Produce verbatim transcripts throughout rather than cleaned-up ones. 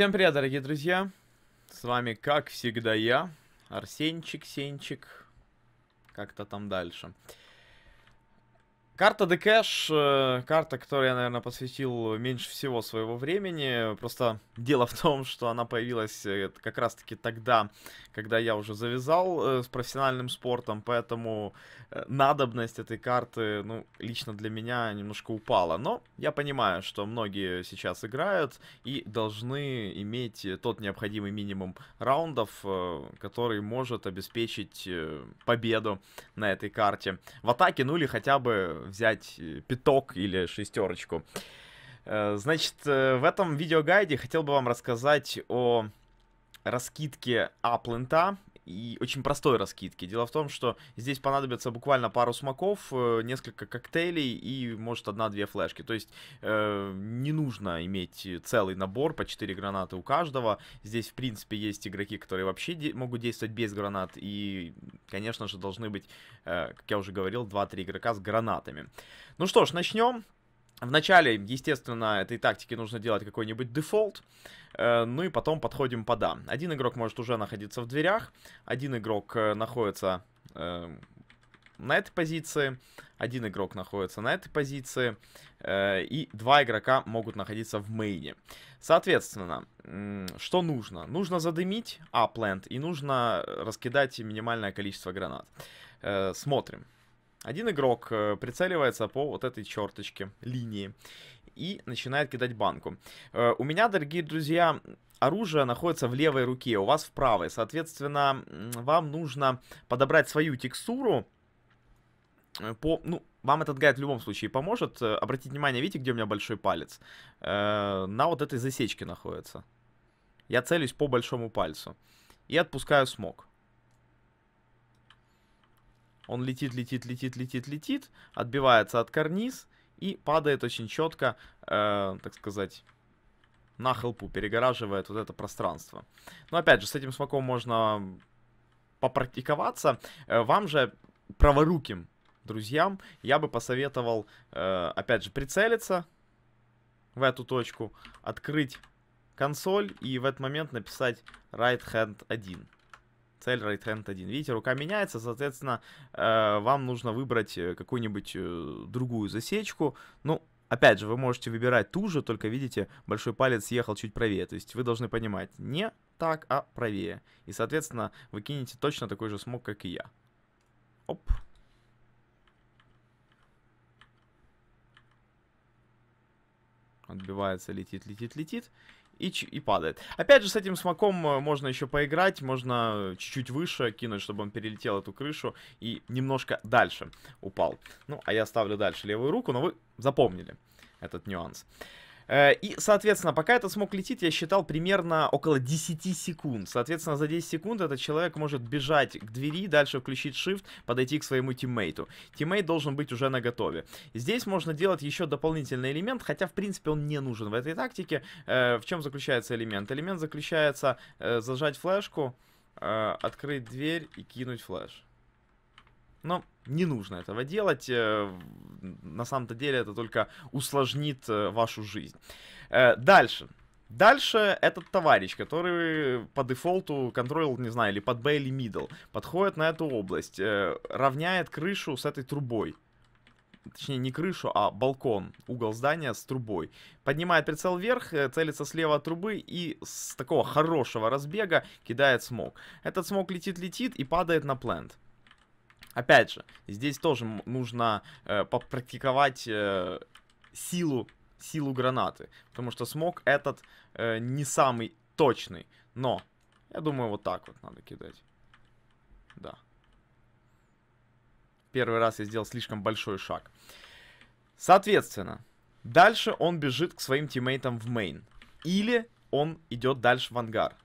Всем привет, дорогие друзья! С вами, как всегда, я, Арсенчик, Сенчик, как-то там дальше. Карта де кэш, карта, которой я, наверное, посвятил меньше всего своего времени. Просто дело в том, что она появилась как раз-таки тогда, когда я уже завязал с профессиональным спортом, поэтому надобность этой карты, ну, лично для меня немножко упала. Но я понимаю, что многие сейчас играют и должны иметь тот необходимый минимум раундов, который может обеспечить победу на этой карте в атаке, ну или хотя бы взять пяток или шестерочку. Значит, в этом видеогайде хотел бы вам рассказать о раскидке Аплента. И очень простой раскидки. Дело в том, что здесь понадобится буквально пару смоков, несколько коктейлей и, может, одна-две флешки. То есть э, не нужно иметь целый набор по четыре гранаты у каждого. Здесь, в принципе, есть игроки, которые вообще де- могут действовать без гранат. И, конечно же, должны быть, э, как я уже говорил, два-три игрока с гранатами. Ну что ж, начнем. Вначале, естественно, этой тактике нужно делать какой-нибудь дефолт, э, ну и потом подходим по да. Один игрок может уже находиться в дверях, один игрок э, находится э, на этой позиции, один игрок находится на этой позиции, э, и два игрока могут находиться в мейне. Соответственно, э, что нужно? Нужно задымить Аплэнд и нужно раскидать минимальное количество гранат. Э, смотрим. Один игрок прицеливается по вот этой черточке линии и начинает кидать банку. У меня, дорогие друзья, оружие находится в левой руке, у вас в правой. Соответственно, вам нужно подобрать свою текстуру. По, ну, вам этот гайд в любом случае поможет. Обратите внимание, видите, где у меня большой палец? На вот этой засечке находится. Я целюсь по большому пальцу и отпускаю смог. Он летит, летит, летит, летит, летит, отбивается от карниз и падает очень четко, э, так сказать, на хелпу, перегораживает вот это пространство. Но опять же, с этим смоком можно попрактиковаться. Вам же, праворуким друзьям, я бы посоветовал, э, опять же, прицелиться в эту точку, открыть консоль и в этот момент написать райт хэнд один. Цель райт хэнд один. Видите, рука меняется, соответственно, э, вам нужно выбрать какую-нибудь э, другую засечку. Ну, опять же, вы можете выбирать ту же, только, видите, большой палец съехал чуть правее. То есть вы должны понимать, не так, а правее. И, соответственно, вы кинете точно такой же смог, как и я. Оп. Отбивается, летит, летит, летит. И, и падает. Опять же, с этим смоком можно еще поиграть, можно чуть-чуть выше кинуть, чтобы он перелетел эту крышу и немножко дальше упал. Ну, а я ставлю дальше левую руку, но вы запомнили этот нюанс. И, соответственно, пока этот смог летит, я считал примерно около десяти секунд. Соответственно, за десять секунд этот человек может бежать к двери, дальше включить Shift, подойти к своему тиммейту. Тиммейт должен быть уже наготове. Здесь можно делать еще дополнительный элемент, хотя, в принципе, он не нужен в этой тактике. В чем заключается элемент? Элемент заключается зажать флешку, открыть дверь и кинуть флеш. Но не нужно этого делать, на самом-то деле это только усложнит вашу жизнь. Дальше. Дальше этот товарищ, который по дефолту контролил, не знаю, или под Б, или мидл, подходит на эту область, равняет крышу с этой трубой. Точнее, не крышу, а балкон, угол здания с трубой. Поднимает прицел вверх, целится слева от трубы и с такого хорошего разбега кидает смог. Этот смог летит-летит и падает на плент. Опять же, здесь тоже нужно э, попрактиковать э, силу, силу гранаты, потому что смог этот э, не самый точный, но я думаю, вот так вот надо кидать. Да. Первый раз я сделал слишком большой шаг. Соответственно, дальше он бежит к своим тиммейтам в мейн, или он идет дальше в ангар.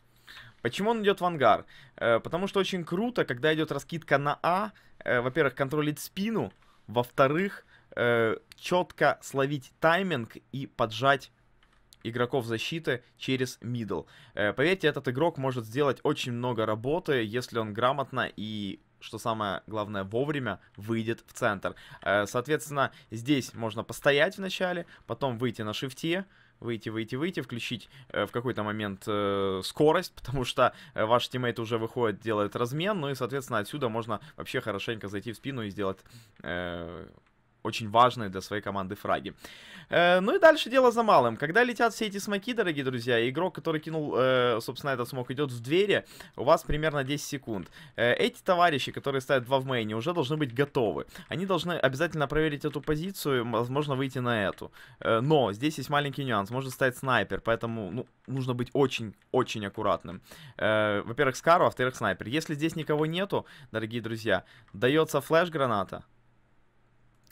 Почему он идет в ангар? Потому что очень круто, когда идет раскидка на А, во-первых, контролить спину, во-вторых, четко словить тайминг и поджать игроков защиты через мидл. Поверьте, этот игрок может сделать очень много работы, если он грамотно и, что самое главное, вовремя выйдет в центр. Соответственно, здесь можно постоять в начале, потом выйти на шифте, выйти, выйти, выйти, включить э, в какой-то момент э, скорость, потому что ваш тиммейт уже выходит, делает размен, ну и, соответственно, отсюда можно вообще хорошенько зайти в спину и сделать... Э, очень важные для своей команды фраги. Э, ну и дальше дело за малым. Когда летят все эти смоки, дорогие друзья, игрок, который кинул, э, собственно, этот смок, идет в двери, у вас примерно десять секунд. Э, эти товарищи, которые ставят два в мейне, уже должны быть готовы. Они должны обязательно проверить эту позицию, возможно, выйти на эту. Э, но здесь есть маленький нюанс. Может стать снайпер, поэтому ну, нужно быть очень-очень аккуратным. Э, во-первых, Скару, а во-вторых, снайпер. Если здесь никого нету, дорогие друзья, дается флеш-граната.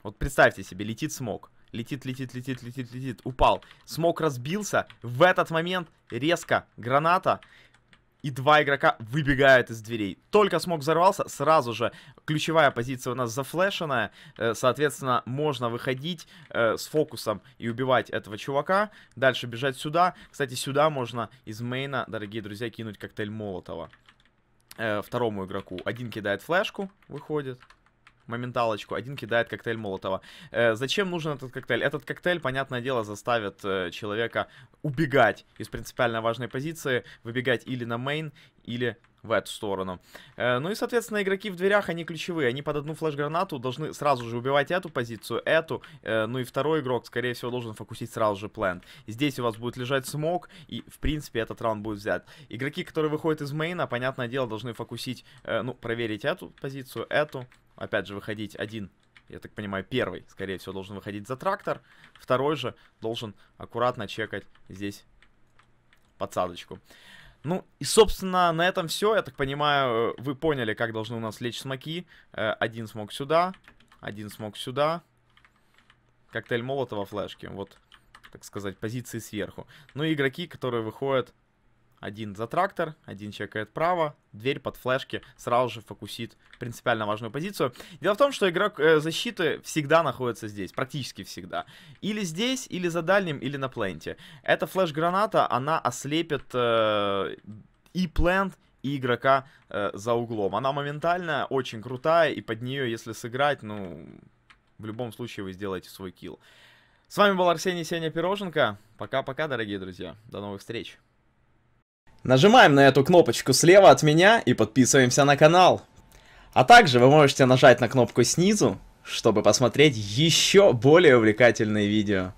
Вот представьте себе, летит смог. Летит, летит, летит, летит, летит. Упал. Смог разбился. В этот момент резко граната. И два игрока выбегают из дверей. Только смог взорвался, сразу же ключевая позиция у нас зафлешенная. Соответственно, можно выходить с фокусом и убивать этого чувака. Дальше бежать сюда. Кстати, сюда можно из мейна, дорогие друзья, кинуть коктейль Молотова. Второму игроку. Один кидает флешку, выходит. Моменталочку. Один кидает коктейль Молотова. Э, зачем нужен этот коктейль? Этот коктейль, понятное дело, заставит э, человека убегать из принципиально важной позиции, выбегать или на мейн, или в эту сторону. Э, ну и, соответственно, игроки в дверях, они ключевые. Они под одну флеш-гранату должны сразу же убивать эту позицию, эту. Э, ну и второй игрок, скорее всего, должен фокусить сразу же плент. Здесь у вас будет лежать смог, и, в принципе, этот раунд будет взят. Игроки, которые выходят из мейна, понятное дело, должны фокусить, э, ну, проверить эту позицию, эту. Опять же, выходить один, я так понимаю, первый, скорее всего, должен выходить за трактор. Второй же должен аккуратно чекать здесь подсадочку. Ну, и, собственно, на этом все. Я так понимаю, вы поняли, как должны у нас лечь смоки. Один смог сюда, один смог сюда. Коктейль Молотова, флешки. Вот, так сказать, позиции сверху. Ну и игроки, которые выходят... Один за трактор, один чекает право, дверь под флешки сразу же фокусит принципиально важную позицию. Дело в том, что игрок э, защиты всегда находится здесь, практически всегда. Или здесь, или за дальним, или на пленте. Эта флеш-граната, она ослепит э, и плент, и игрока э, за углом. Она моментальная, очень крутая, и под нее, если сыграть, ну, в любом случае вы сделаете свой килл. С вами был Арсений Сеня Пироженко. Пока-пока, дорогие друзья. До новых встреч. Нажимаем на эту кнопочку слева от меня и подписываемся на канал. А также вы можете нажать на кнопку снизу, чтобы посмотреть еще более увлекательные видео.